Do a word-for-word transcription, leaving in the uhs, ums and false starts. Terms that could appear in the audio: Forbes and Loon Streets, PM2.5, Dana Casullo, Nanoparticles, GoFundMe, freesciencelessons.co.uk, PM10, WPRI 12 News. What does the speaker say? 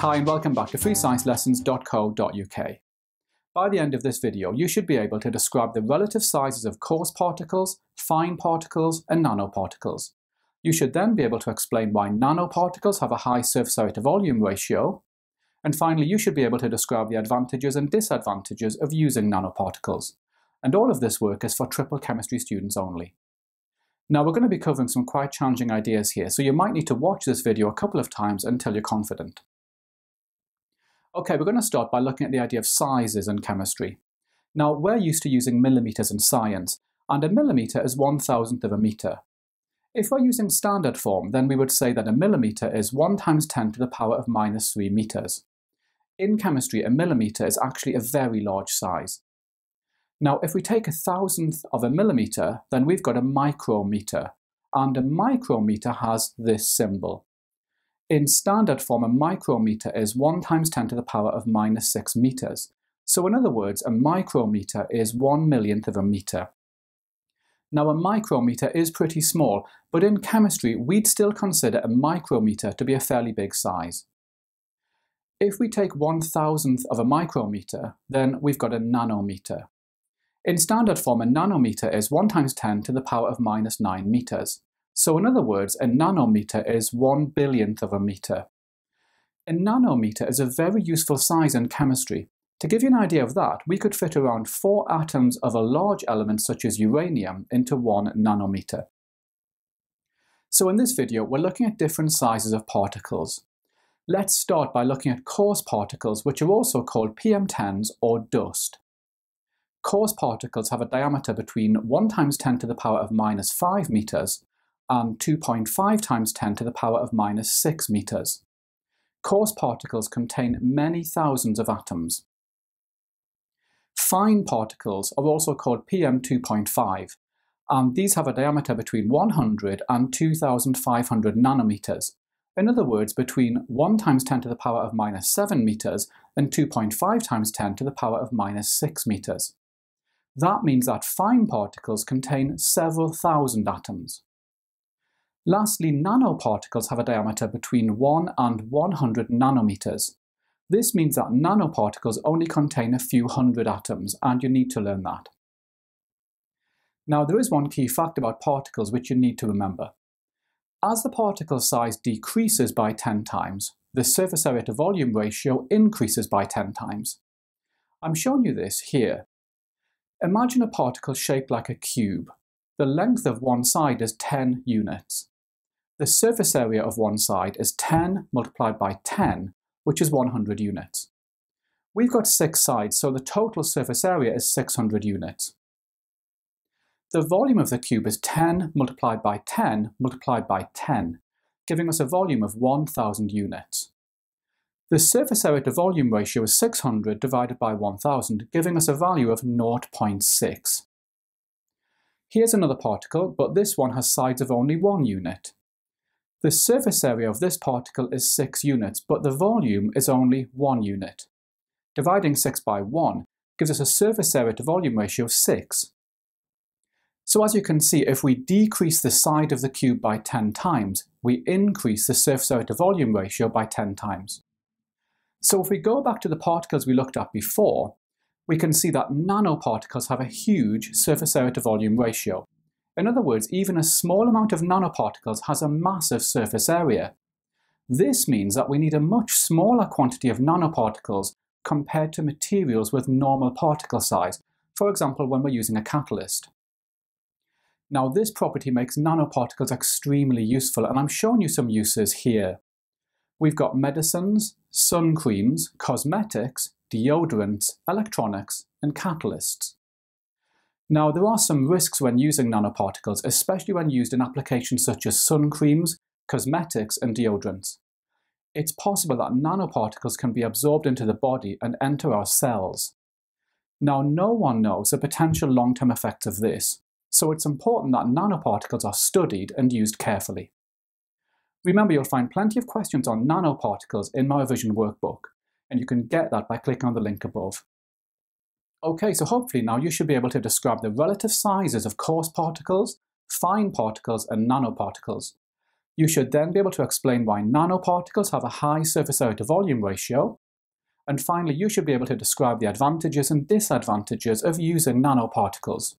Hi and welcome back to free science lessons dot co dot U K. By the end of this video, you should be able to describe the relative sizes of coarse particles, fine particles and nanoparticles. You should then be able to explain why nanoparticles have a high surface area to volume ratio. And finally, you should be able to describe the advantages and disadvantages of using nanoparticles. And all of this work is for triple chemistry students only. Now we're going to be covering some quite challenging ideas here, so you might need to watch this video a couple of times until you're confident. Okay, we're going to start by looking at the idea of sizes in chemistry. Now, we're used to using millimeters in science, and a millimeter is one thousandth of a meter. If we're using standard form, then we would say that a millimeter is one times ten to the power of minus three meters. In chemistry, a millimeter is actually a very large size. Now, if we take a thousandth of a millimeter, then we've got a micrometer, and a micrometer has this symbol. In standard form, a micrometer is one times ten to the power of minus six meters. So in other words, a micrometer is one millionth of a meter. Now a micrometer is pretty small, but in chemistry we'd still consider a micrometer to be a fairly big size. If we take one thousandth of a micrometer, then we've got a nanometer. In standard form, a nanometer is one times ten to the power of minus nine meters. So in other words, a nanometer is one billionth of a meter. A nanometer is a very useful size in chemistry. To give you an idea of that, we could fit around four atoms of a large element such as uranium into one nanometer. So in this video, we're looking at different sizes of particles. Let's start by looking at coarse particles, which are also called P M tens or dust. Coarse particles have a diameter between one times ten to the power of minus five meters and two point five times ten to the power of minus six meters. Coarse particles contain many thousands of atoms. Fine particles are also called P M two point five, and these have a diameter between one hundred and two thousand five hundred nanometers. In other words, between one times ten to the power of minus seven meters and two point five times ten to the power of minus six meters. That means that fine particles contain several thousand atoms. Lastly, nanoparticles have a diameter between one and one hundred nanometers. This means that nanoparticles only contain a few hundred atoms, and you need to learn that. Now, there is one key fact about particles which you need to remember. As the particle size decreases by ten times, the surface area to volume ratio increases by ten times. I'm showing you this here. Imagine a particle shaped like a cube. The length of one side is ten units. The surface area of one side is ten multiplied by ten, which is one hundred units. We've got six sides, so the total surface area is six hundred units. The volume of the cube is ten multiplied by ten multiplied by ten, giving us a volume of one thousand units. The surface area to volume ratio is six hundred divided by one thousand, giving us a value of zero point six. Here's another particle, but this one has sides of only one unit. The surface area of this particle is six units, but the volume is only one unit. Dividing six by one gives us a surface area to volume ratio of six. So as you can see, if we decrease the side of the cube by ten times, we increase the surface area to volume ratio by ten times. So if we go back to the particles we looked at before, we can see that nanoparticles have a huge surface area to volume ratio. In other words, even a small amount of nanoparticles has a massive surface area. This means that we need a much smaller quantity of nanoparticles compared to materials with normal particle size, for example when we're using a catalyst. Now this property makes nanoparticles extremely useful, and I'm showing you some uses here. We've got medicines, sun creams, cosmetics, deodorants, electronics, and catalysts. Now, there are some risks when using nanoparticles, especially when used in applications such as sun creams, cosmetics, and deodorants. It's possible that nanoparticles can be absorbed into the body and enter our cells. Now, no one knows the potential long-term effects of this, so it's important that nanoparticles are studied and used carefully. Remember, you'll find plenty of questions on nanoparticles in my revision workbook, and you can get that by clicking on the link above. Okay, so hopefully now you should be able to describe the relative sizes of coarse particles, fine particles and nanoparticles. You should then be able to explain why nanoparticles have a high surface area to volume ratio. And finally, you should be able to describe the advantages and disadvantages of using nanoparticles.